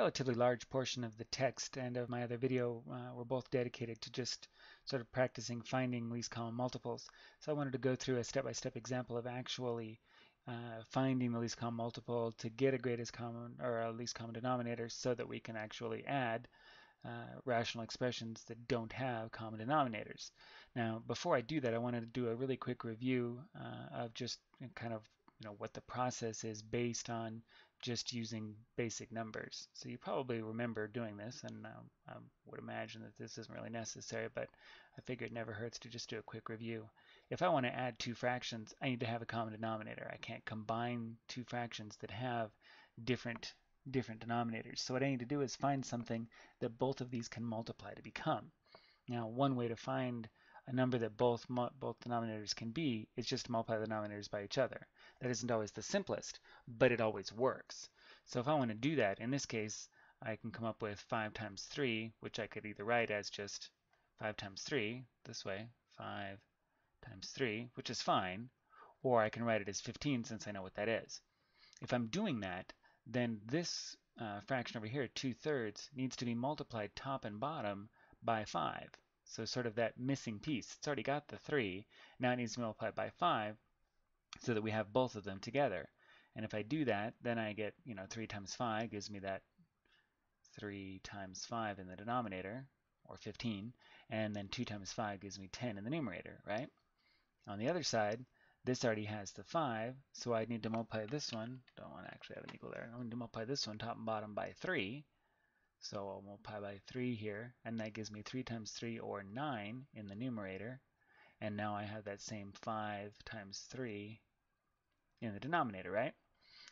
relatively large portion of the text and of my other video were both dedicated to just sort of practicing finding least common multiples. So I wanted to go through a step-by-step example of actually finding the least common multiple to get a greatest common or a least common denominator so that we can actually add rational expressions that don't have common denominators. Now, before I do that, I wanted to do a really quick review of just kind of what the process is based on just using basic numbers. So you probably remember doing this, and I would imagine that this isn't really necessary, but I figure it never hurts to just do a quick review. If I want to add two fractions, I need to have a common denominator. I can't combine two fractions that have different denominators. So what I need to do is find something that both of these can multiply to become. Now, one way to find a number that both denominators can be is just to multiply the denominators by each other. That isn't always the simplest, but it always works. So if I want to do that, in this case, I can come up with 5 times 3, which I could either write as just 5 times 3, this way, 5 times 3, which is fine, or I can write it as 15 since I know what that is. If I'm doing that, then this fraction over here, 2/3, needs to be multiplied top and bottom by 5. So sort of that missing piece. It's already got the 3. Now it needs to be multiplied by 5 so that we have both of them together. And if I do that, then I get 3 times 5 gives me that 3 times 5 in the denominator, or 15. And then 2 times 5 gives me 10 in the numerator, right? On the other side, this already has the 5, so I need to multiply this one. Don't want to actually have an equal there. I need to multiply this one top and bottom by 3. So I'll multiply by 3 here, and that gives me 3 times 3, or 9, in the numerator. And now I have that same 5 times 3 in the denominator, right?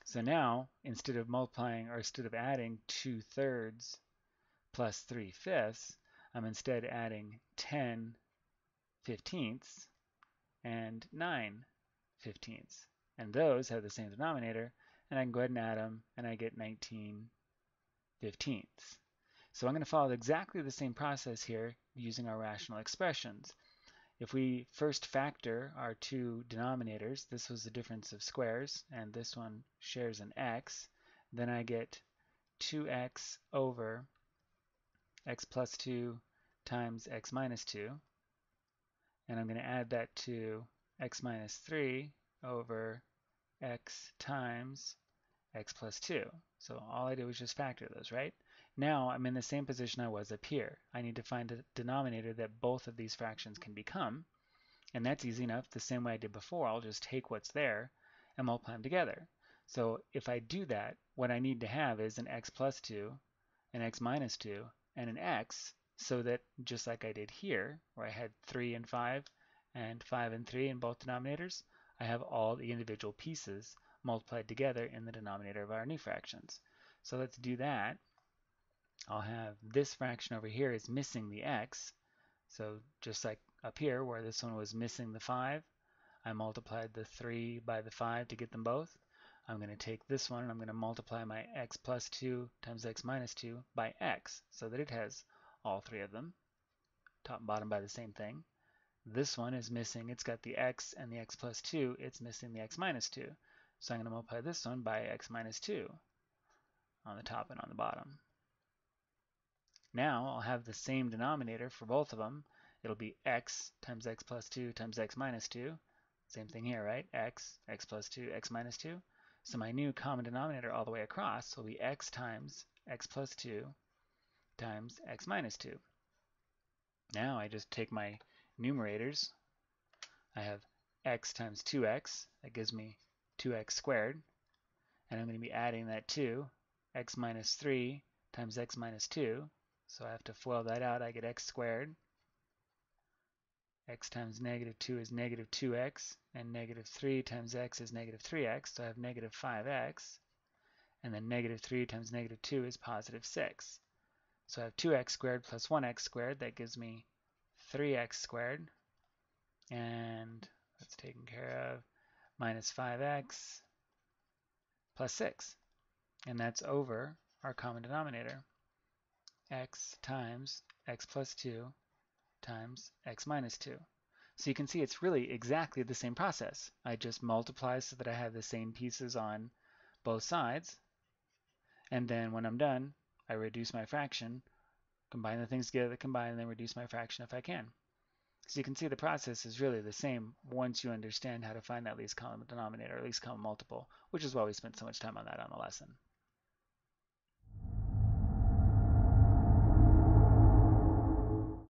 So now, instead of multiplying, or instead of adding 2/3 plus 3/5, I'm instead adding 10/15 and 9/15. And those have the same denominator, and I can go ahead and add them, and I get 19/15. So I'm going to follow exactly the same process here using our rational expressions. If we first factor our two denominators, this was the difference of squares, and this one shares an x, then I get 2x over x plus 2 times x minus 2. And I'm going to add that to x minus 3 over x times x plus 2. So all I did was just factor those, right? Now I'm in the same position I was up here. I need to find a denominator that both of these fractions can become, and that's easy enough. The same way I did before, I'll just take what's there and multiply them together. So if I do that, what I need to have is an x plus 2, an x minus 2, and an x, so that just like I did here, where I had 3 and 5, and 5 and 3 in both denominators, I have all the individual pieces multiplied together in the denominator of our new fractions. So let's do that. I'll have this fraction over here is missing the x. So just like up here where this one was missing the 5, I multiplied the 3 by the 5 to get them both. I'm going to take this one and I'm going to multiply my x plus 2 times x minus 2 by x so that it has all three of them, top and bottom by the same thing. This one is missing. It's got the x and the x plus 2. It's missing the x minus 2. So I'm going to multiply this one by x minus 2 on the top and on the bottom. Now I'll have the same denominator for both of them. It'll be x times x plus 2 times x minus 2. Same thing here, right? X, x plus 2, x minus 2. So my new common denominator all the way across will be x times x plus 2 times x minus 2. Now I just take my numerators. I have x times 2x. That gives me 2x squared, and I'm going to be adding that to x minus 3 times x minus 2, so I have to FOIL that out. I get x squared. X times negative 2 is negative 2x, and negative 3 times x is negative 3x, so I have negative 5x, and then negative 3 times negative 2 is positive 6. So I have 2x squared plus 1x squared. That gives me 3x squared, and that's taken care of. Minus 5x plus 6, and that's over our common denominator, x times x plus 2 times x minus 2. So you can see it's really exactly the same process. I just multiply so that I have the same pieces on both sides, and then when I'm done, I reduce my fraction, combine the things together that combine, and then reduce my fraction if I can. So you can see the process is really the same once you understand how to find that least common denominator or least common multiple, which is why we spent so much time on that on the lesson.